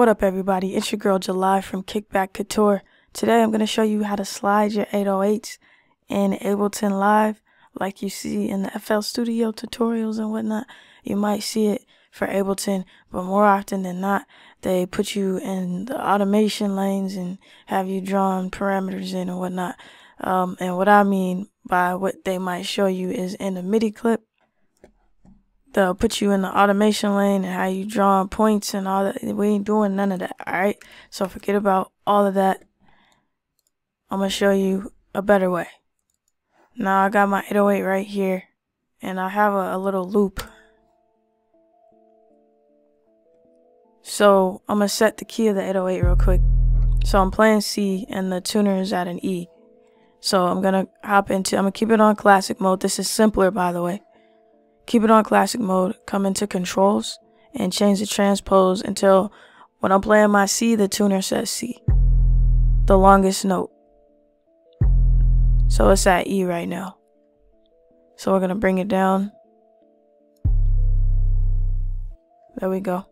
What up everybody, it's your girl July from Kickback Couture. Today I'm going to show you how to slide your 808s in Ableton Live like you see in the FL Studio tutorials and whatnot. You might see it for Ableton, but more often than not they put you in the automation lanes and have you drawing parameters in and whatnot. And what I mean by what they might show you is in a MIDI clip. They'll put you in the automation lane and how you drawing points and all that. We ain't doing none of that, alright? So forget about all of that. I'm going to show you a better way. Now I got my 808 right here. And I have a little loop. So I'm going to set the key of the 808 real quick. So I'm playing C and the tuner is at an E. So I'm going to keep it on classic mode. This is simpler, by the way. Keep it on classic mode, come into controls, and change the transpose until when I'm playing my C, the tuner says C, the longest note. So it's at E right now. So we're gonna bring it down. There we go.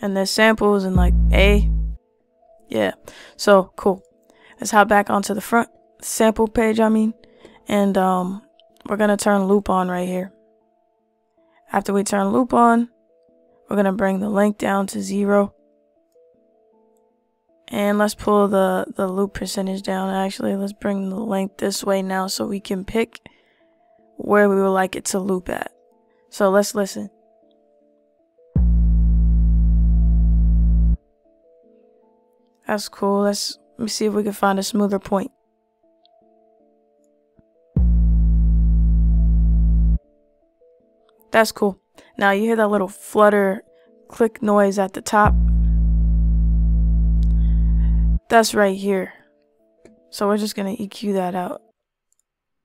And the sample is in like A. Yeah, so cool. Let's hop back onto the front sample page, and we're going to turn loop on right here. After we turn loop on, we're going to bring the length down to 0. And let's pull the loop percentage down. Actually, let's bring the length this way now so we can pick where we would like it to loop at. So let's listen. That's cool. Let me see if we can find a smoother point. That's cool. Now you hear that little flutter click noise at the top. That's right here. So we're just going to EQ that out.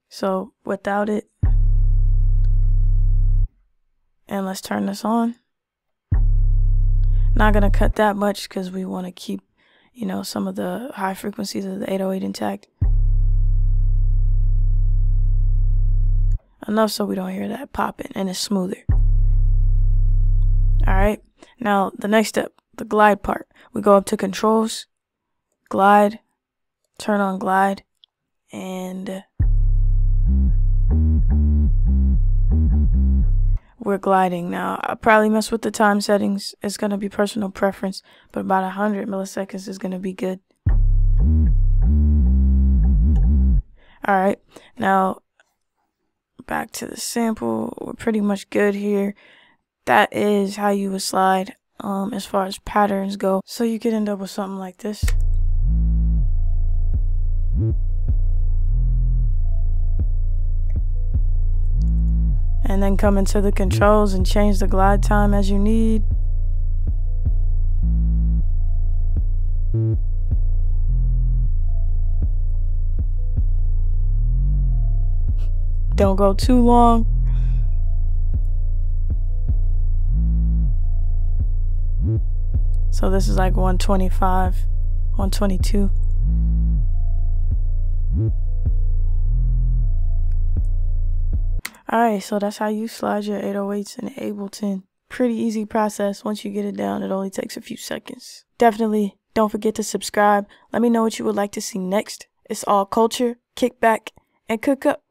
So without it. And let's turn this on. Not going to cut that much because we want to keep some of the high frequencies of the 808 intact. Enough so we don't hear that popping and it's smoother. Alright, now the next step, the glide part. We go up to controls, glide, turn on glide, and we're gliding now. I probably mess with the time settings. It's going to be personal preference, but about 100 milliseconds is going to be good. Alright, now back to the sample. We're pretty much good here. That is how you would slide as far as patterns go. So you could end up with something like this. And then come into the controls and change the glide time as you need. Don't go too long. So this is like 125, 122. Alright, so that's how you slide your 808s in Ableton. Pretty easy process. Once you get it down, it only takes a few seconds. Definitely don't forget to subscribe. Let me know what you would like to see next. It's all culture, kickback, and cook up.